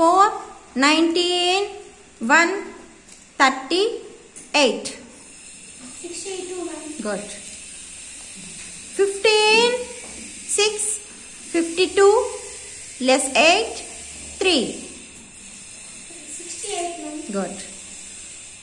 4, 19, 1, 38. 682. Good. 15, 6, 52, less 8, 3. 68. Good.